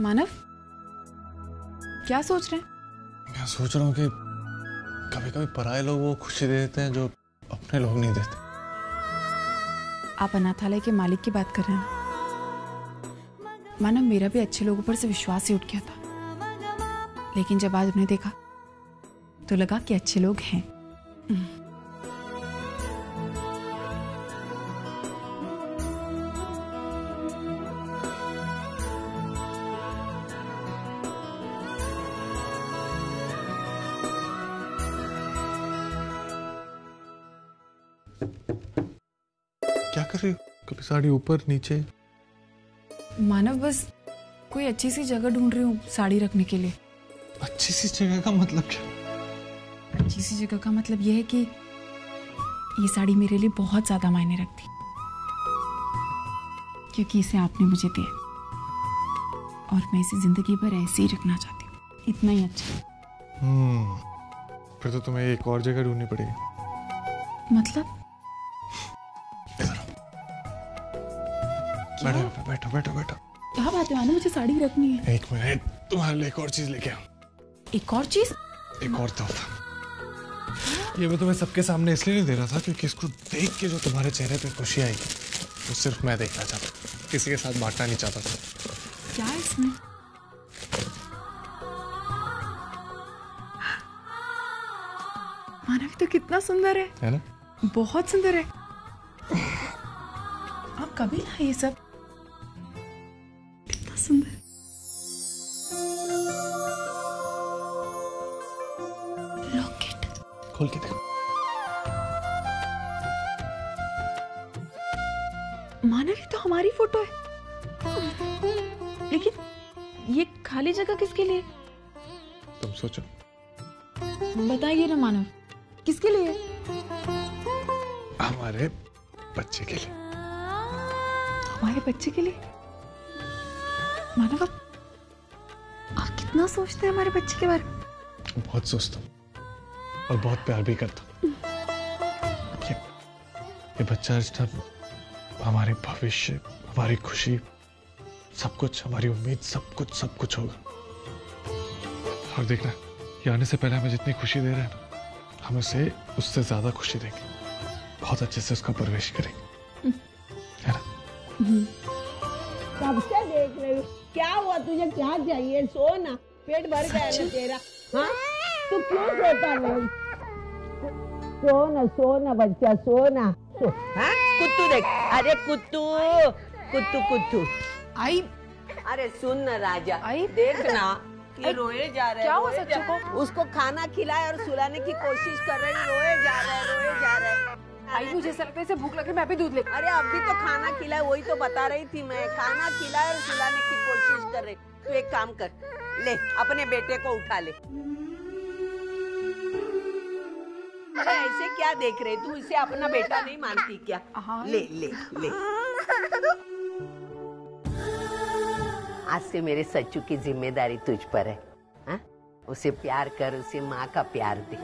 मानव, क्या सोच रहे हैं? मैं सोच रहा हूँ कि कभी कभी पराए लोग वो खुशी दे देते हैं जो अपने लोग नहीं देते। आप अनाथालय के मालिक की बात कर रहे हैं? मानव, मेरा भी अच्छे लोगों पर से विश्वास ही उठ गया था, लेकिन जब आज उन्हें देखा तो लगा कि अच्छे लोग हैं। क्या कर रही हो? कभी साड़ी ऊपर नीचे। मानव, बस कोई अच्छी सी जगह ढूंढ रही हूँ साड़ी रखने के लिए। अच्छी सी जगह का मतलब क्या? अच्छी सी जगह का मतलब यह है कि ये साड़ी मेरे लिए बहुत ज्यादा मायने रखती, क्योंकि इसे आपने मुझे दिया और मैं इसे जिंदगी भर ऐसे ही रखना चाहती हूँ। इतना ही अच्छा। फिर तो तुम्हें एक और जगह ढूंढनी पड़ेगी। मतलब? बैठो बैठो बैठो बैठो। क्या बात है मानो, मुझे साड़ी रखनी है। एक मिनट, तुम्हारे लिए एक और चीज लेके आओ। एक और चीज? एक और तोहफा। ये मैं तुम्हें सबके सामने इसलिए नहीं दे रहा था क्योंकि इसको देख के जो तुम्हारे चेहरे पे खुशी आएगी वो सिर्फ मैं देखना चाहता, किसी के साथ बांटना नहीं चाहता था। क्या है इसमें? मानव, तो कितना सुंदर है ना? बहुत सुंदर है। आप कभी ना ये सब सुंदर। लॉकेट खोल के देखो। मानव, ये तो हमारी फोटो है, लेकिन ये खाली जगह किसके लिए? तुम सोचो। बताइए ना मानव, किसके लिए? हमारे बच्चे के लिए। हमारे बच्चे के लिए? मानव, आप कितना सोचते हैं हमारे बच्चे के बारे में? बहुत सोचता हूँ और बहुत प्यार भी करता हूँ। ये बच्चा हमारे भविष्य, हमारी खुशी, सब कुछ, हमारी उम्मीद, सब कुछ होगा। और देखना, ये आने से पहले हमें जितनी खुशी दे रहे हैं ना, हम उसे उससे ज्यादा खुशी देंगे। बहुत अच्छे से उसका परवरिश करेंगे, है ना? कब से देख रही हूँ। क्या हुआ तुझे, क्या चाहिए? सो ना, पेट भर गया है तेरा। हाँ, तू क्यों सोता नहीं? सो ना बच्चा, सो ना। हाँ, कुत्तू देख। अरे कुत्तू आई। अरे सुन ना राजा, देख ना, ये रोए जा रहे। क्या हुआ सच्चू को? उसको खाना खिलाए और सुलाने की कोशिश कर रही, रोए जा रहे। आई, मुझे सर से भूख लग रही, मैं भी दूध ले। अरे अभी तो खाना खिलाया, वही तो बता रही थी मैं, खाना खिलाया और सुलाने की कोशिश कर रही। तू एक काम कर, ले अपने बेटे को उठा ले। अरे ऐसे क्या देख रही, तू इसे अपना बेटा नहीं मानती क्या? ले। आज से मेरे सच्चू की जिम्मेदारी तुझ पर है। हा? उसे प्यार कर, उसे माँ का प्यार दे।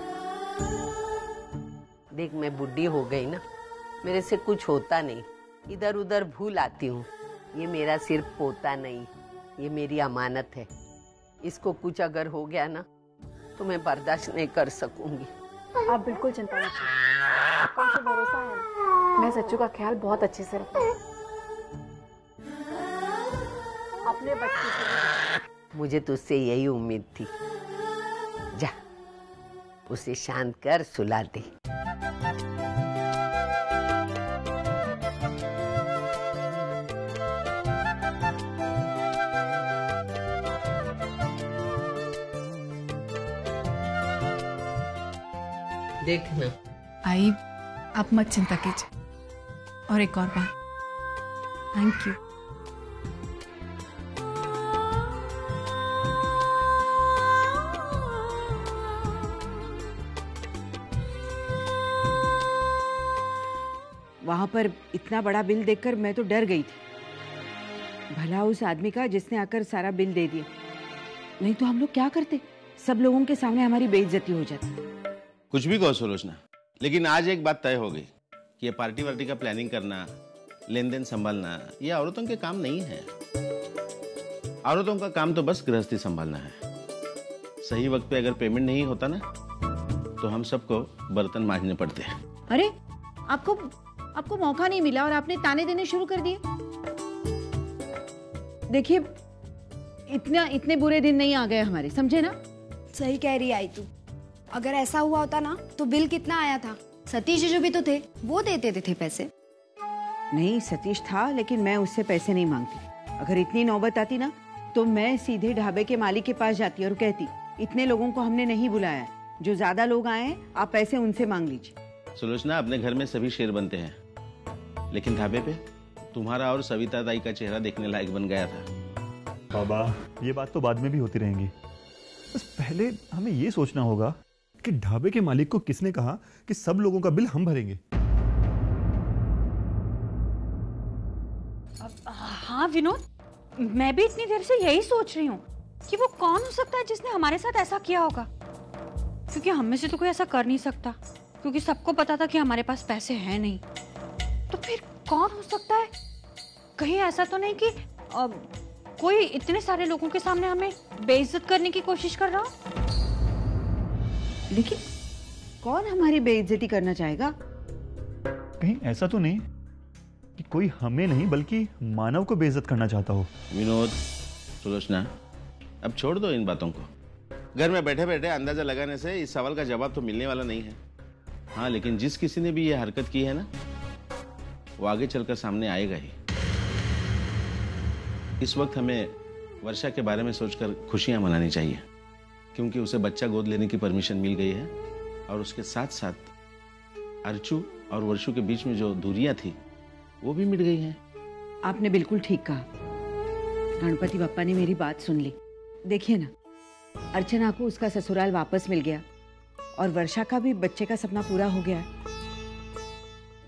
देख, मैं बुढ़ी हो गई ना, मेरे से कुछ होता नहीं, इधर उधर भूल आती हूँ। ये मेरा सिर्फ पोता नहीं, ये मेरी अमानत है। इसको कुछ अगर हो गया ना तो मैं बर्दाश्त नहीं कर सकूंगी। आप बिल्कुल चिंता मत करो, मुझे भरोसा है, मैं सच्चू का ख्याल बहुत अच्छे से रखूंगी। अपने बच्चे से मुझे तुझसे यही उम्मीद थी। जा, उसे शांत कर, सुला दे। देख ना आई, आप मत चिंता कीजिए। और एक और बार, थैंक यू। वहां पर इतना बड़ा बिल देखकर मैं तो डर गई थी। भला उस आदमी का जिसने आकर सारा बिल दे दिया, नहीं तो हम लोग क्या करते? सब लोगों के सामने हमारी बेइज्जती हो जाती। कुछ भी कहो सुलोचना, लेकिन आज एक बात तय हो गई कि ये पार्टी वार्टी का प्लानिंग करना, लेन देन संभालना, ये औरतों के काम नहीं है। औरतों का काम तो बस गृहस्थी संभालना है। सही वक्त पे अगर पेमेंट नहीं होता ना तो हम सबको बर्तन मांजने पड़ते हैं। अरे आपको मौका नहीं मिला और आपने ताने देने शुरू कर दिए। देखिए इतने बुरे दिन नहीं आ गए हमारे, समझे ना। सही कह रही आई तू। अगर ऐसा हुआ होता ना तो बिल कितना आया था। सतीश जी जो भी तो थे वो देते थे पैसे। नहीं सतीश था, लेकिन मैं उससे पैसे नहीं मांगती। अगर इतनी नौबत आती ना तो मैं सीधे ढाबे के मालिक के पास जाती और कहती इतने लोगों को हमने नहीं बुलाया, जो ज्यादा लोग आए आप पैसे उनसे मांग लीजिए। सुलोचना, अपने घर में सभी शेर बनते हैं, लेकिन ढाबे पे तुम्हारा और सविता ताई का चेहरा देखने लायक बन गया था। बाबा ये बात तो बाद में भी होती रहेंगी, बस पहले हमें ये सोचना होगा कि ढाबे के मालिक को किसने कहा कि सब लोगों का बिल हम भरेंगे। हाँ विनोद, मैं भी इतनी देर से यही सोच रही हूँ कि वो कौन हो सकता है जिसने हमारे साथ ऐसा किया होगा, क्योंकि हम में से तो कोई ऐसा कर नहीं सकता, क्योंकि सबको पता था कि हमारे पास पैसे हैं नहीं। तो फिर कौन हो सकता है? कहीं ऐसा तो नहीं कि कोई इतने सारे लोगों के सामने हमें बेइज्जत करने की कोशिश कर रहा हो। लेकिन कौन हमारी बेइज्जती करना चाहेगा? कहीं ऐसा तो नहीं कि कोई हमें नहीं बल्कि मानव को बेइज्जत करना चाहता हो। विनोद, सुलोचना, अब छोड़ दो इन बातों को। घर में बैठे बैठे अंदाजा लगाने से इस सवाल का जवाब तो मिलने वाला नहीं है। हाँ, लेकिन जिस किसी ने भी ये हरकत की है ना वो आगे चलकर सामने आएगा ही। इस वक्त हमें वर्षा के बारे में सोचकर खुशियां मनानी चाहिए, क्योंकि उसे बच्चा गोद लेने की परमिशन मिल गई है और उसके साथ साथ अर्चू और वर्षू के बीच में जो दूरियां थी वो भी मिट गई हैं। आपने बिल्कुल ठीक कहा। गणपति बप्पा ने मेरी बात सुन ली। देखिए ना, अर्चना को उसका ससुराल वापस मिल गया और वर्षा का भी बच्चे का सपना पूरा हो गया।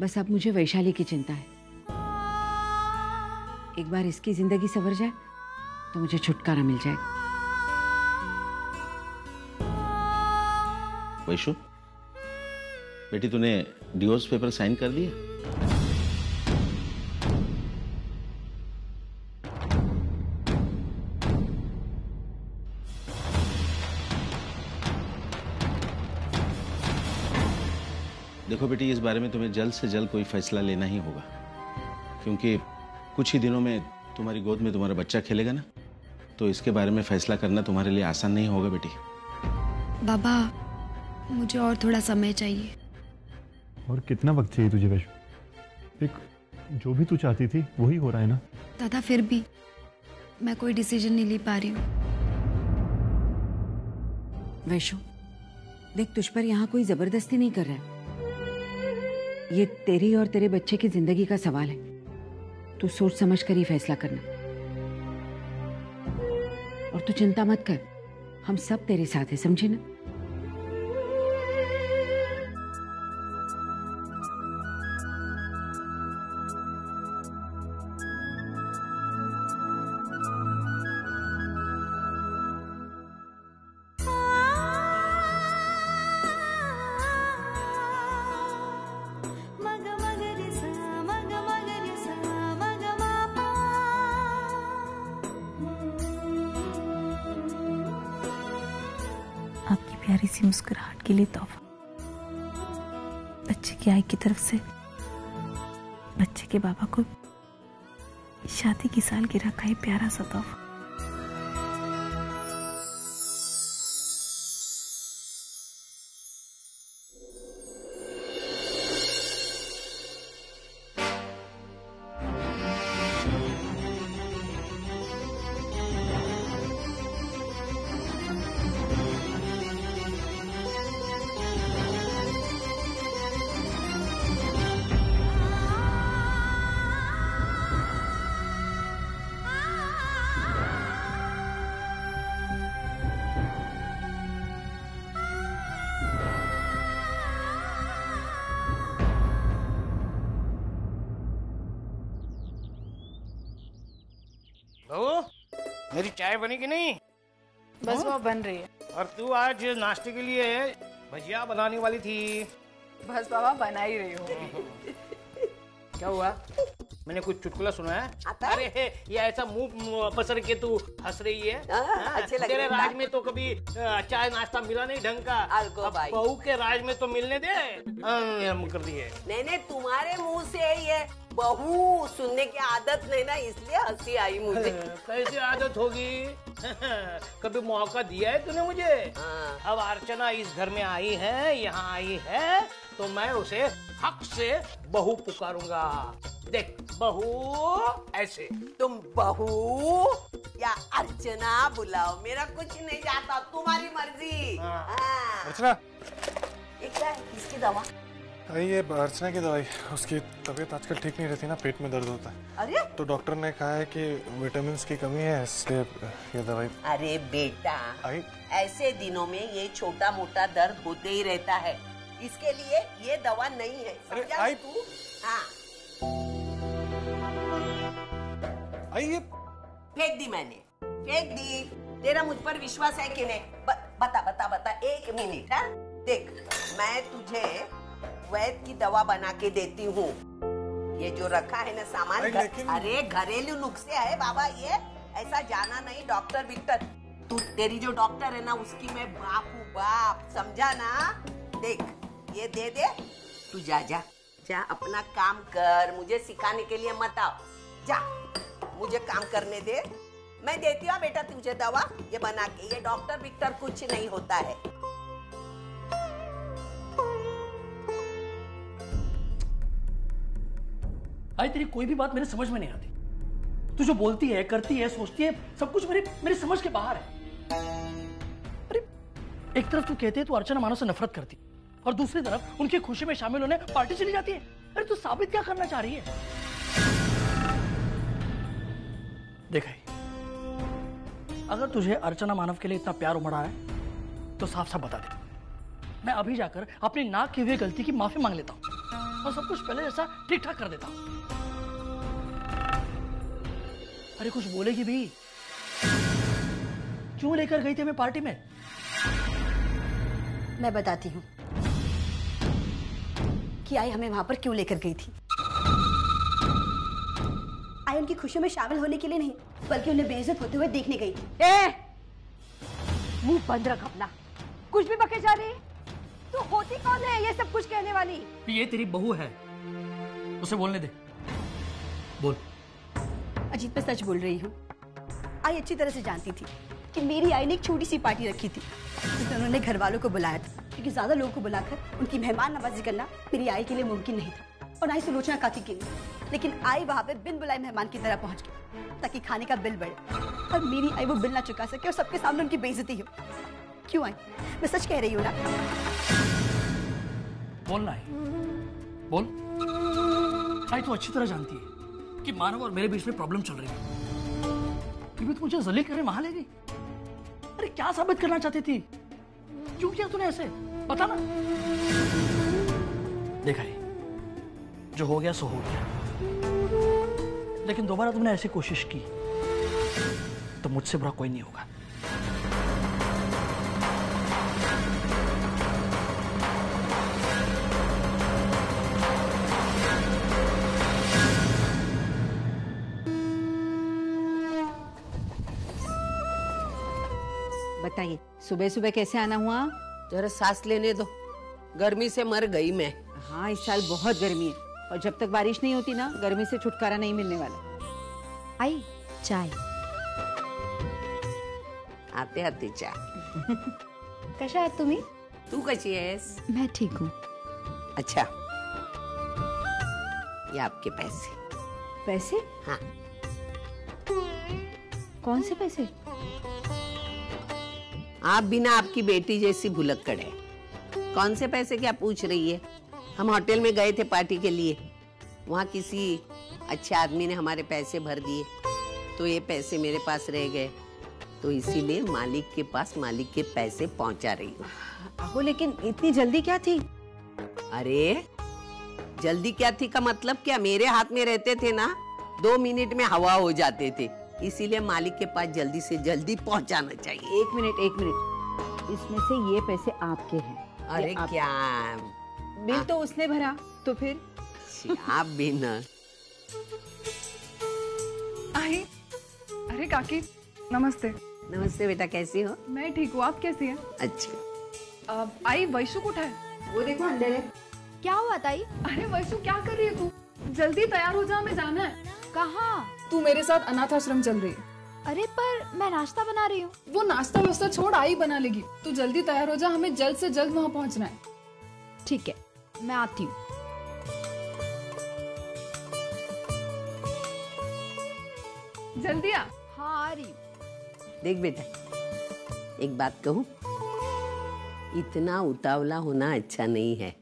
बस अब मुझे वैशाली की चिंता है। एक बार इसकी जिंदगी सवर जाए तो मुझे छुटकारा मिल जाएगा। वैशु बेटी, तूने डिवोर्स पेपर साइन कर दिया? देखो बेटी, इस बारे में तुम्हें जल्द से जल्द कोई फैसला लेना ही होगा, क्योंकि कुछ ही दिनों में तुम्हारी गोद में तुम्हारा बच्चा खेलेगा ना, तो इसके बारे में फैसला करना तुम्हारे लिए आसान नहीं होगा बेटी। बाबा, मुझे और थोड़ा समय चाहिए। और कितना वक्त चाहिए तुझे वैशु? देख, जो भी तू चाहती थी वही हो रहा है ना। दादा, फिर भी मैं कोई डिसीजन नहीं ले पा रही हूँ। वैशु देख, तुझ पर यहाँ कोई जबरदस्ती नहीं कर रहा है। ये तेरी और तेरे बच्चे की जिंदगी का सवाल है। तू सोच समझ कर ही फैसला करना, और तू चिंता मत कर, हम सब तेरे साथ हैं, समझे ना। आपकी प्यारी सी मुस्कुराहट के लिए तोहफा, बच्चे की आई की तरफ से बच्चे के बाबा को शादी की सालगिरह का ये प्यारा सा तोहफा। मेरी चाय बनी कि नहीं? बस वो बन रही है। और तू आज नाश्ते के लिए भजिया बनाने वाली थी। बस बाबा बना ही रही हूँ। क्या हुआ? मैंने कुछ चुटकुला सुना है। अरे ये ऐसा मुंह पसर के तू हंस रही है। अच्छे लग तेरे राज में तो कभी चाय नाश्ता मिला नहीं ढंग का, बहू के राज में तो मिलने दे। कर दी है नहीं तुम्हारे मुंह से ये बहू सुनने की आदत नहीं ना, इसलिए हंसी आई मुझे। कैसी आदत होगी, कभी मौका दिया है तूने मुझे। अब अर्चना इस घर में आई है, यहाँ आई है तो मैं उसे हक से बहू पुकारूंगा। देख बहू ऐसे, तुम बहू या अर्चना बुलाओ, मेरा कुछ नहीं जाता, तुम्हारी मर्जी। अर्चना इसकी दवा ये अर्चना की दवाई, उसकी तबीयत आजकल ठीक नहीं रहती ना, पेट में दर्द होता है। अरे तो डॉक्टर ने कहा है कि विटामिन की कमी है, इसलिए ये दवाई। अरे बेटा ऐसे दिनों में ये छोटा मोटा दर्द होते ही रहता है, इसके लिए ये दवा नहीं है, समझा तू? हाँ आई, ये फेंक दी मैंने, फेंक दी। तेरा मुझ पर विश्वास है कि नहीं? बता बता बता, एक मिनट। हाँ देख मैं तुझे वैद्य की दवा बना के देती हूँ, ये जो रखा है ना सामान। अरे घरेलू नुस्खे है बाबा, ये ऐसा जाना नहीं डॉक्टर विक्टर। तू तेरी जो डॉक्टर है ना उसकी मैं बाप हूँ बाप, समझा ना। देख ये दे दे, तू जा जा जा अपना काम कर, मुझे सिखाने के लिए मत आओ, जा मुझे काम करने दे। मैं देती हूँ बेटा तुझे दवा ये बना के, ये डॉक्टर विक्टर कुछ नहीं होता है। आई तेरी कोई भी बात मेरे समझ में नहीं आती, तू जो बोलती है करती है सोचती है सब कुछ मेरे समझ के बाहर है। अरे एक तरफ तू कहती है तू अर्चना मानव से नफरत करती और दूसरी तरफ उनकी खुशी में शामिल होने पार्टी चली जाती है। अरे तू साबित क्या करना चाह रही है? देखा अगर तुझे अर्चना मानव के लिए इतना प्यार उमड़ा है तो साफ साफ बता दे, मैं अभी जाकर अपनी ना की हुई गलती की माफी मांग लेता हूँ और सब कुछ पहले जैसा ठीक ठाक कर देता हूँ। अरे कुछ बोलेगी भी, क्यों लेकर गई थी मैं पार्टी में? मैं बताती हूँ कि आई हमें वहां पर क्यों लेकर गई थी। आई उनकी खुशी में शामिल होने के लिए नहीं बल्कि उन्हें बेइज्जत होते हुए देखने गई थी। ए! मुंह बंद रख अपना, कुछ भी बके जा रही है। तो होती कौन है ये सब कुछ कहने वाली? ये तेरी बहू है, उसे बोलने दे। बोल। अजीत मैं सच बोल रही हूँ, आई अच्छी तरह से जानती थी कि मेरी आई ने एक छोटी सी पार्टी रखी थी जिसमें उन्होंने घर वालों को बुलाया था, क्योंकि ज्यादा लोगों को बुलाकर उनकी मेहमान नवाजी करना मेरी आई के लिए मुमकिन नहीं था और आई सुलोचना काकी के लिए। लेकिन आई वहाँ पे बिन बुलाए मेहमान की तरह पहुँच गई ताकि खाने का बिल बढ़े और मेरी आई वो बिल ना चुका सके और सबके सामने उनकी बेइज्जती हो। क्यों आई? मैं सच कह रही हूँ ना। बोलना है बोल। आई तो अच्छी तरह जानती है कि मानव और मेरे बीच में प्रॉब्लम चल रही है, फिर भी तू मुझे जलील करने वहां ले गई। अरे क्या साबित करना चाहती थी, क्यों किया तूने ऐसे? पता ना। देखा है जो हो गया सो हो गया, लेकिन दोबारा तुमने ऐसी कोशिश की तो मुझसे बुरा कोई नहीं होगा। बताइए सुबह सुबह कैसे आना हुआ? जरा सांस लेने दो, गर्मी से मर गई मैं। हाँ इस साल बहुत गर्मी है और जब तक बारिश नहीं होती ना गर्मी से छुटकारा नहीं मिलने वाला। आई चाय, आते आते चाय। कशा आहात तुम्ही? तू कशी आहेस? मैं ठीक हूँ। अच्छा ये आपके पैसे। पैसे? हाँ। कौन से पैसे? आप बिना आपकी बेटी जैसी भुलक्कड़ है। कौन से पैसे क्या पूछ रही है? हम होटल में गए थे पार्टी के लिए, वहाँ किसी अच्छे आदमी ने हमारे पैसे भर दिए तो ये पैसे मेरे पास रह गए, तो इसीलिए मालिक के पास मालिक के पैसे पहुँचा रही हूँ। लेकिन इतनी जल्दी क्या थी? अरे जल्दी क्या थी का मतलब क्या? मेरे हाथ में रहते थे ना 2 मिनट में हवा हो जाते थे, इसीलिए मालिक के पास जल्दी से जल्दी पहुंचाना चाहिए। एक मिनट इसमें से ये पैसे आपके हैं। अरे क्या बिल तो उसने भरा तो फिर आप भी ना। अरे काकी नमस्ते। नमस्ते बेटा, कैसी हो? मैं ठीक हूँ, आप कैसी हैं? अच्छी। आई वैशु को उठाए, वो देखो अंदर है। क्या हुआ ताई? अरे वैशु क्या कर रही है तू? जल्दी तैयार हो जा, हमें जाना है। कहाँ? तू मेरे साथ अनाथ आश्रम चल रही है। अरे पर मैं नाश्ता बना रही हूँ। वो नाश्ता वास्ता छोड़, आई बना लेगी। तू जल्दी तैयार हो जा, हमें जल्द से जल्द वहाँ पहुँचना है। ठीक है, मैं आती हूँ। जल्दी आ। हाँ आ रही हूँ। देख बेटा, एक बात कहूँ, इतना उतावला होना अच्छा नहीं है।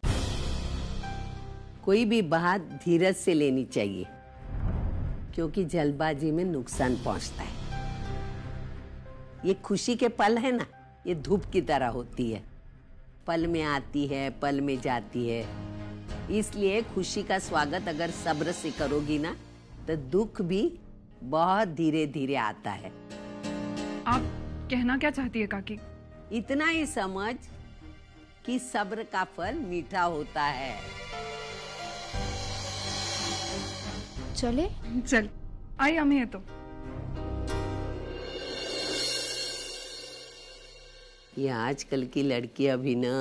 कोई भी बात धीरज से लेनी चाहिए, क्योंकि जल्दबाजी में नुकसान पहुँचता है। ये खुशी के पल है ना, ये धूप की तरह होती है, पल में आती है पल में जाती है। इसलिए खुशी का स्वागत अगर सब्र से करोगी ना, तो दुख भी बहुत धीरे धीरे आता है। आप कहना क्या चाहती है काकी? इतना ही समझ कि सब्र का फल मीठा होता है। चले? चल, आई हम हैं तो। ये आजकल की लड़की अभी ना।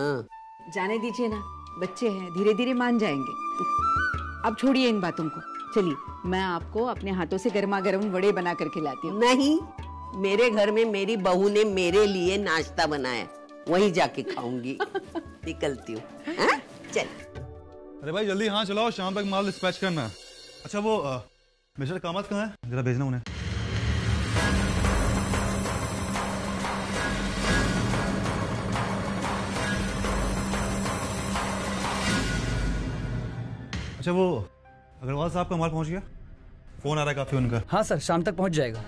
जाने दीजिए ना, बच्चे हैं, धीरे धीरे मान जाएंगे। अब छोड़िए इन बातों को, चलिए मैं आपको अपने हाथों से गर्मा गर्म वड़े बना कर खिलाती हूँ। नहीं, मेरे घर में मेरी बहू ने मेरे लिए नाश्ता बनाया, वहीं जाके खाऊंगी। निकलती हूँ। चल। अरे भाई जल्दी, हाँ चलाओ, शाम तक माल डिस्पैच करना। अच्छा वो मिस्टर कामत कहाँ है? जरा भेजना उन्हें। अच्छा वो अग्रवाल साहब का माल पहुंच गया? फोन आ रहा है काफी उनका। हाँ सर, शाम तक पहुंच जाएगा।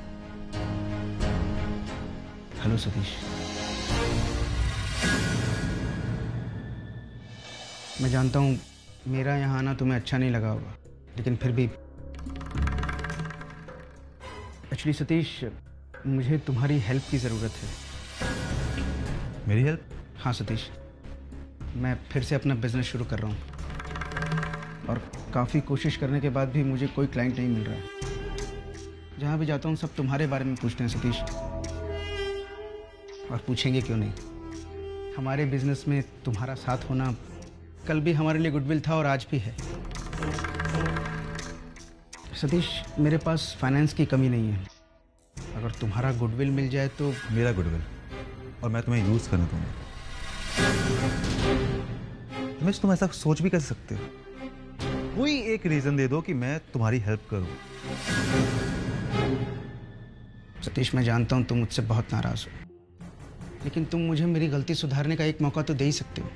हेलो सतीश, मैं जानता हूँ मेरा यहाँ आना तुम्हें अच्छा नहीं लगा होगा, लेकिन फिर भी एक्चुअली सतीश मुझे तुम्हारी हेल्प की ज़रूरत है। मेरी हेल्प? हाँ सतीश, मैं फिर से अपना बिजनेस शुरू कर रहा हूँ और काफ़ी कोशिश करने के बाद भी मुझे कोई क्लाइंट नहीं मिल रहा है। जहाँ भी जाता हूँ सब तुम्हारे बारे में पूछते हैं सतीश, और पूछेंगे क्यों नहीं। हमारे बिजनेस में तुम्हारा साथ होना कल भी हमारे लिए गुडविल था और आज भी है। सतीश मेरे पास फाइनेंस की कमी नहीं है, अगर तुम्हारा गुडविल मिल जाए तो। मेरा गुडविल? और मैं तुम्हें यूज़ करना दूंगा? रमेश तुम ऐसा सोच भी कर सकते हो? कोई एक रीज़न दे दो कि मैं तुम्हारी हेल्प करूं। सतीश मैं जानता हूं तुम मुझसे बहुत नाराज़ हो, लेकिन तुम मुझे मेरी गलती सुधारने का एक मौका तो दे ही सकते हो।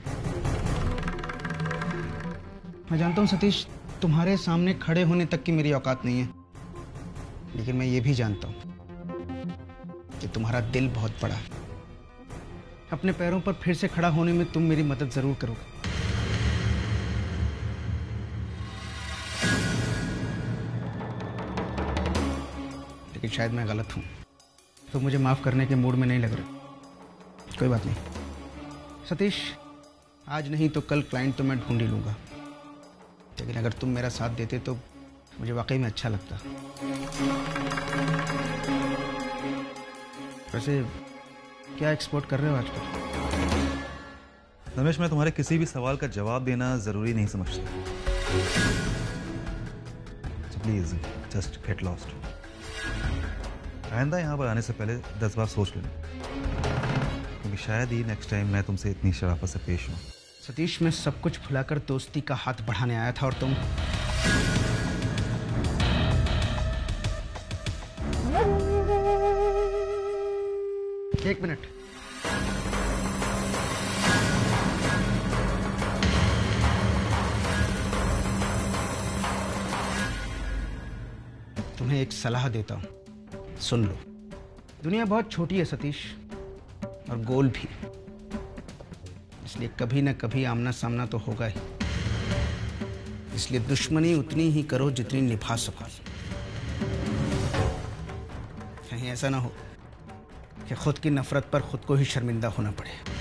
मैं जानता हूँ सतीश तुम्हारे सामने खड़े होने तक की मेरी औकात नहीं है, लेकिन मैं ये भी जानता हूँ कि तुम्हारा दिल बहुत बड़ा है। अपने पैरों पर फिर से खड़ा होने में तुम मेरी मदद जरूर करोगे। लेकिन शायद मैं गलत हूँ, तो मुझे माफ करने के मूड में नहीं लग रहा। कोई बात नहीं सतीश, आज नहीं तो कल क्लाइंट तो मैं ढूंढ ही लूंगा, लेकिन अगर तुम मेरा साथ देते तो मुझे वाकई में अच्छा लगता। वैसे क्या एक्सपोर्ट कर रहे हो आजकल? रमेश मैं तुम्हारे किसी भी सवाल का जवाब देना जरूरी नहीं समझता। Please just get lost. आइंदा यहाँ पर आने से पहले 10 बार सोच लेना, क्योंकि शायद ही नेक्स्ट टाइम मैं तुमसे इतनी शराफत से पेश हूँ। सतीश मैं सब कुछ भुलाकर दोस्ती का हाथ बढ़ाने आया था, और तुम। एक मिनट, तुम्हें एक सलाह देता हूं, सुन लो। दुनिया बहुत छोटी है सतीश, और गोल भी, इसलिए कभी ना कभी आमना सामना तो होगा ही। इसलिए दुश्मनी उतनी ही करो जितनी निभा सको। कहीं ऐसा ना हो कि खुद की नफरत पर खुद को ही शर्मिंदा होना पड़े।